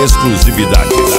Exclusividades.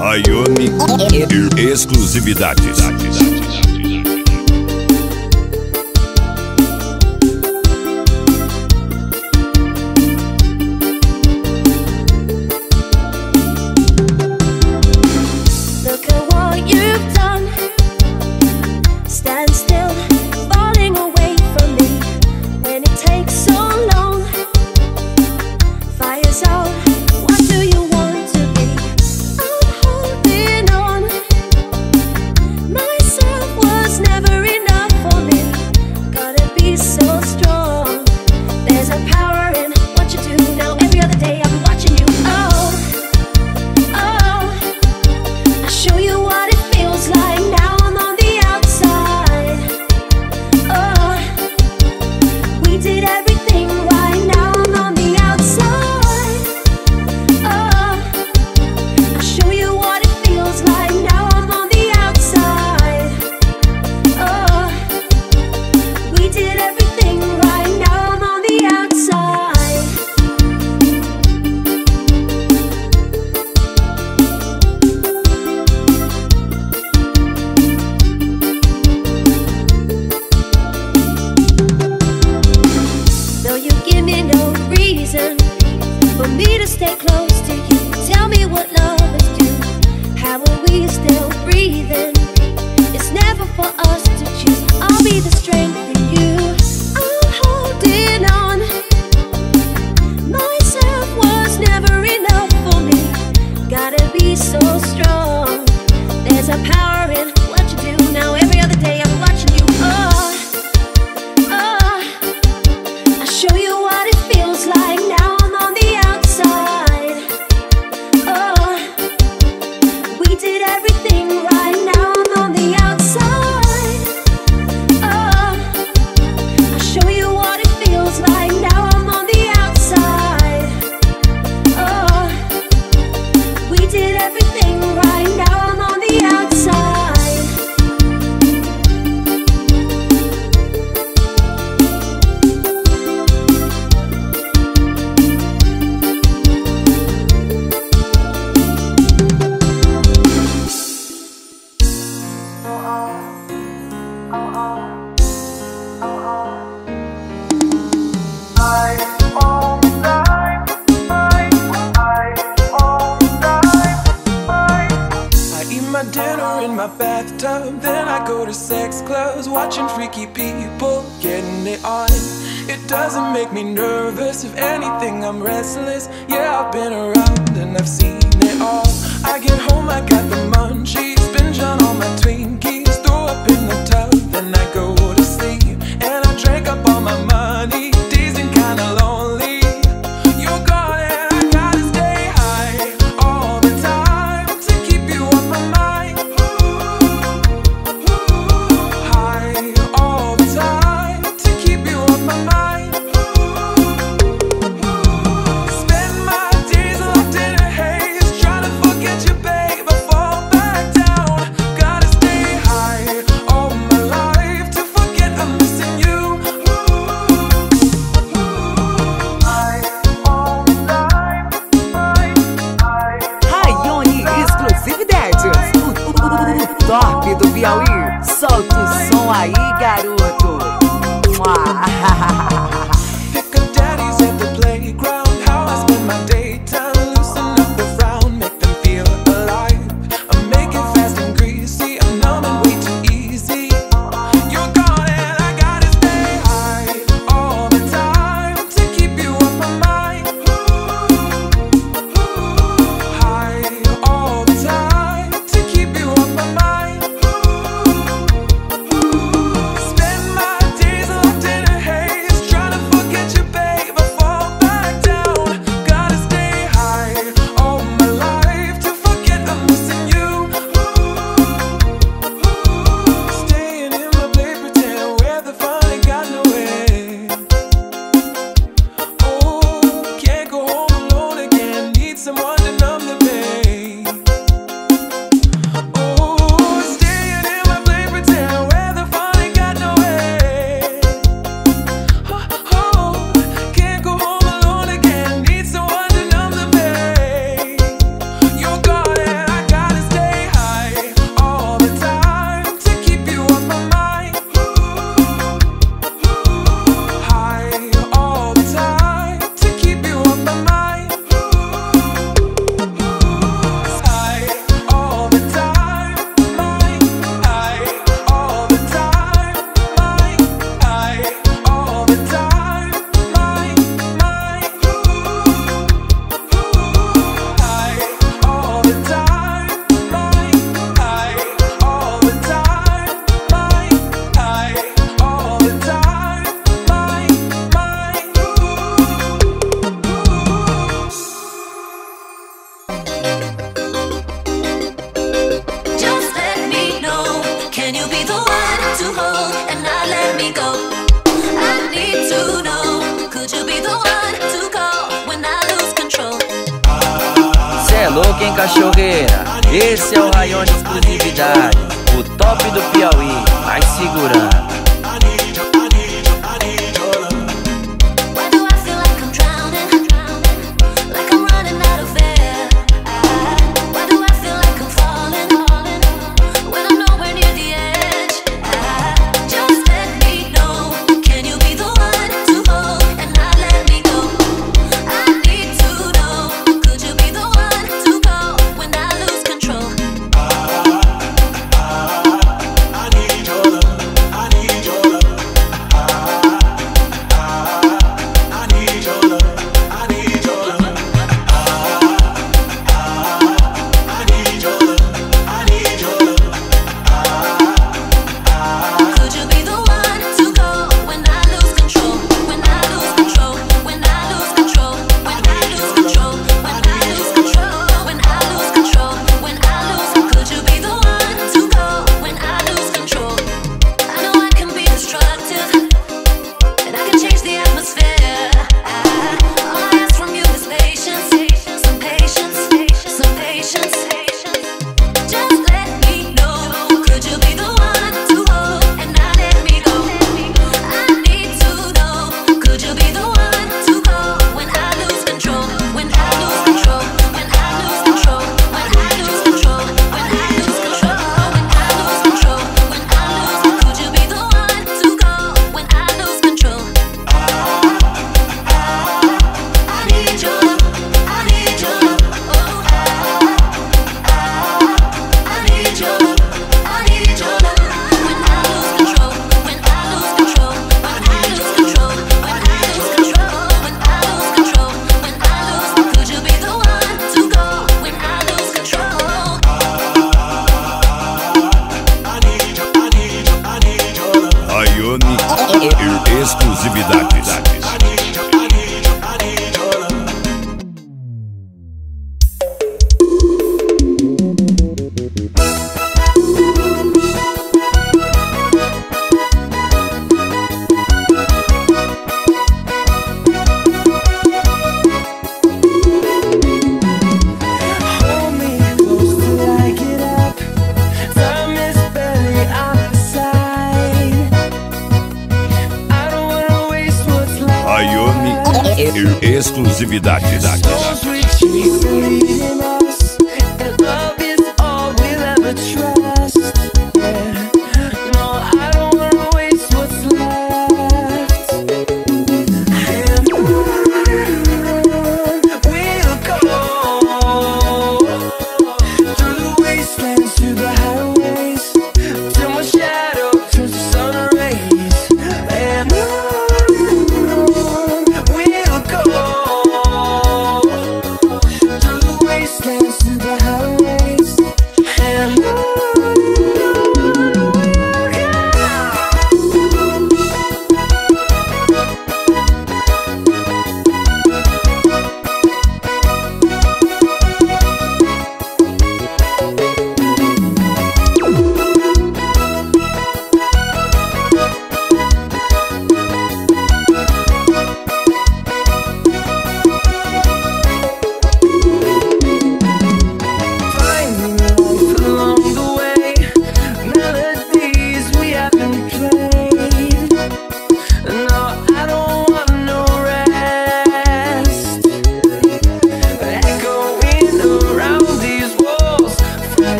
Raione Exclusividades. Look at what you've done. Stand still, falling away from me. When it takes so long, fire's out. What do you want? Stay close to you. Tell me what lovers do. How are we still breathing? It's never for us to choose. I'll be the strength in you. I'm holding on. Myself was never enough for me. Gotta be so strong. There's a power in what you do. Now every other day I'm watching you. Oh, I'll show you what it feels like now. Bathtub, then I go to sex clubs, watching freaky people getting it on. It doesn't make me nervous. If anything, I'm restless. Yeah, I've been around and I've seen it all. I get home, I got the munchies, binge on all my Twinkies, throw up in the tub, then I go to sleep. And I drank up all my money, dazed and kinda lonely. You're gone and I gotta stay high all the time to keep you off my mind. Spend my days locked in a haze, trying to Louca em cachorreira, esse é o Raione Exclusividade, o top do Piauí, vai segurando. Exclusividades. Exclusividades.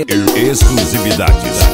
Exclusividades.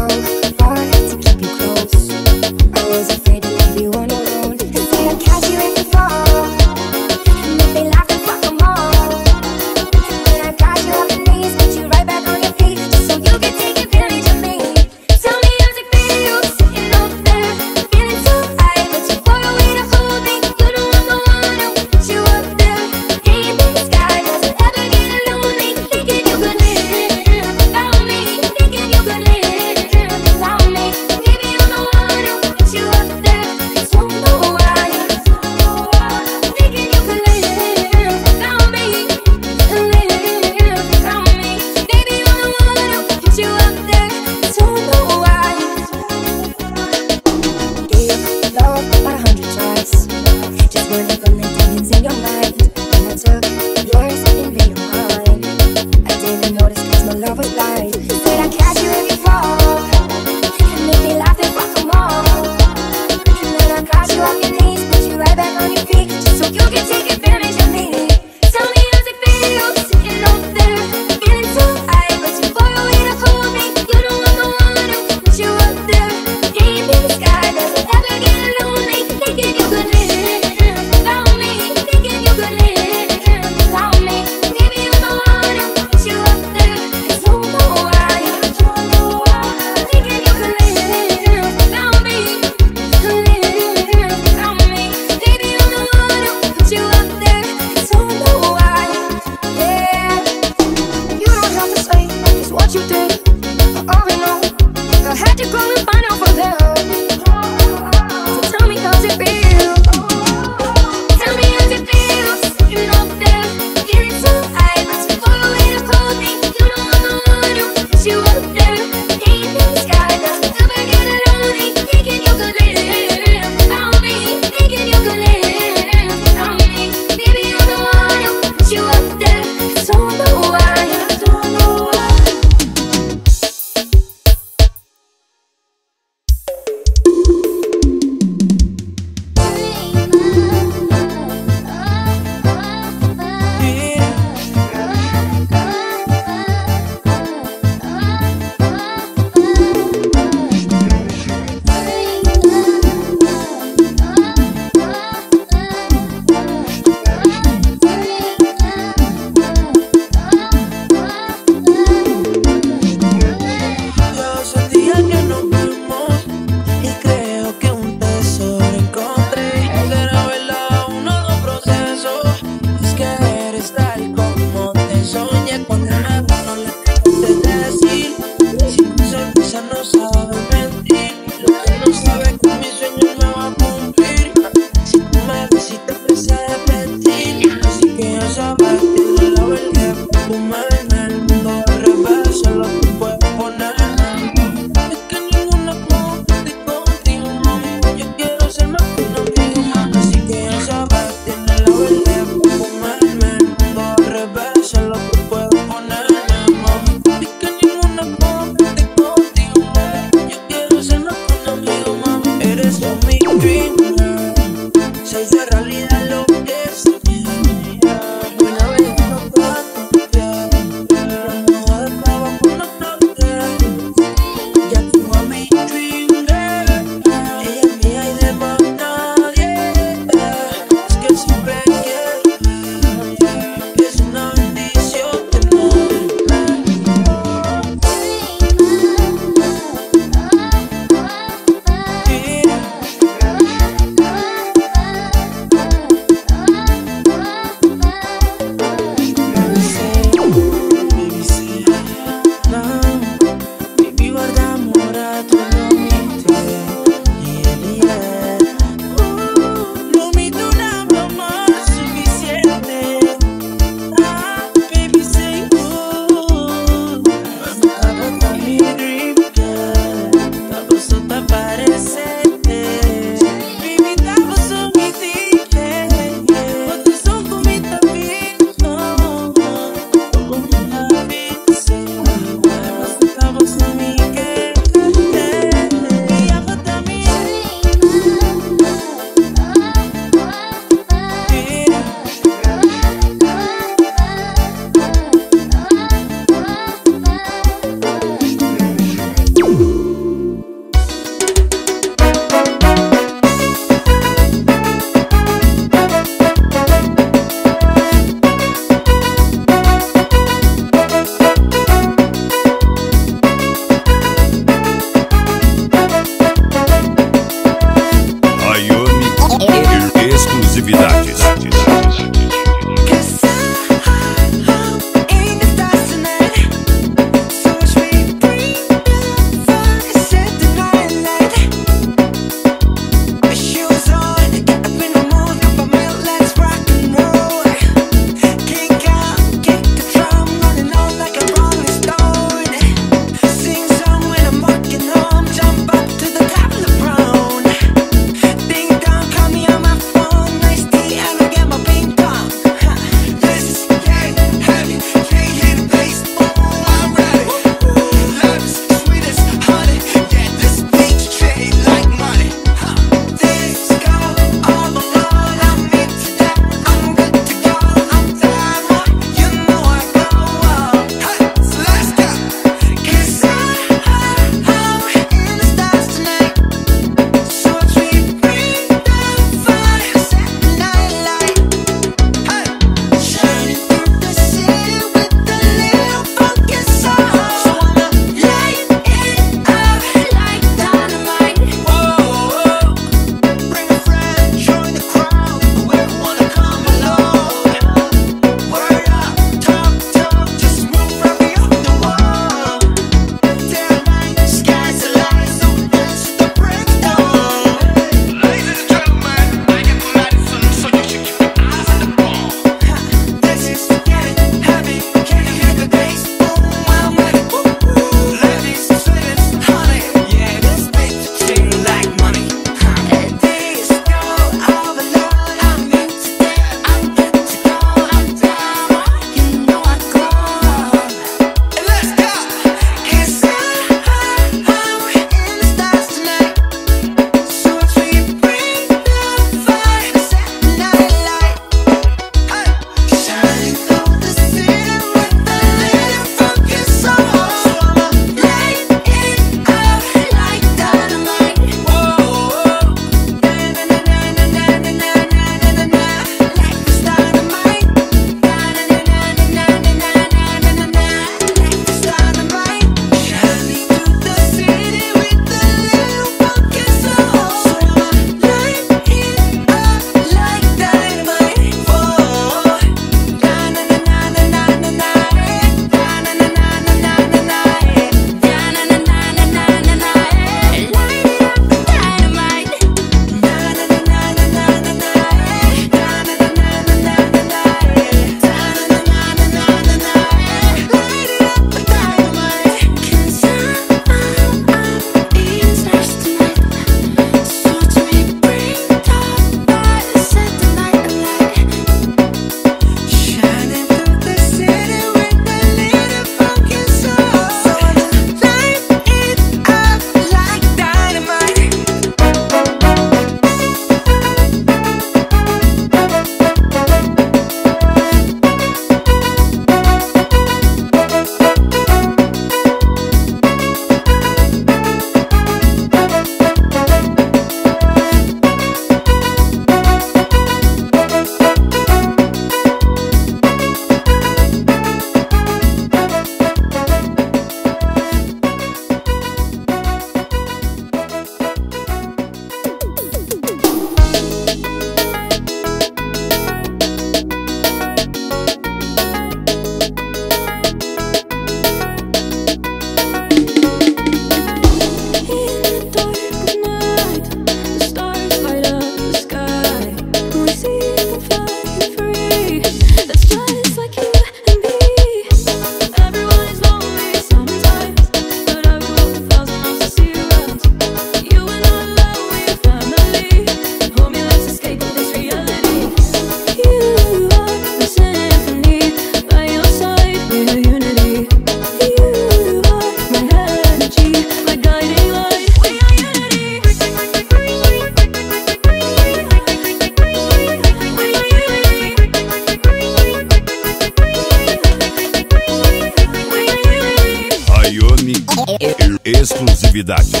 exclusividades. Exclusividades.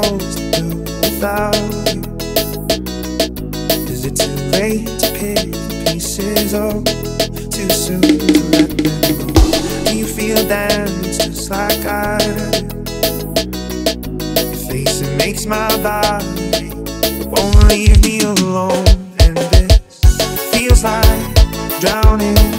supposed to do without you? Is it too late to pick the pieces up? Too soon to let them go? Do you feel that it's just like I do? Your face, it makes my body won't leave me alone. And this feels like drowning.